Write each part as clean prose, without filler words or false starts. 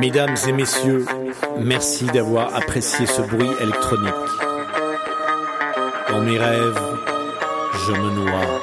Mesdames et messieurs, merci d'avoir apprécié ce bruit électronique. Dans mes rêves, je me noie.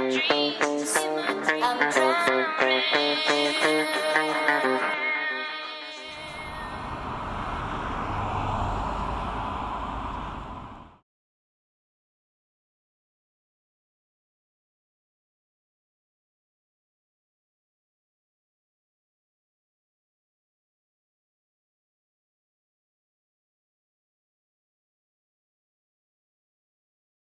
Drowning in my dreams.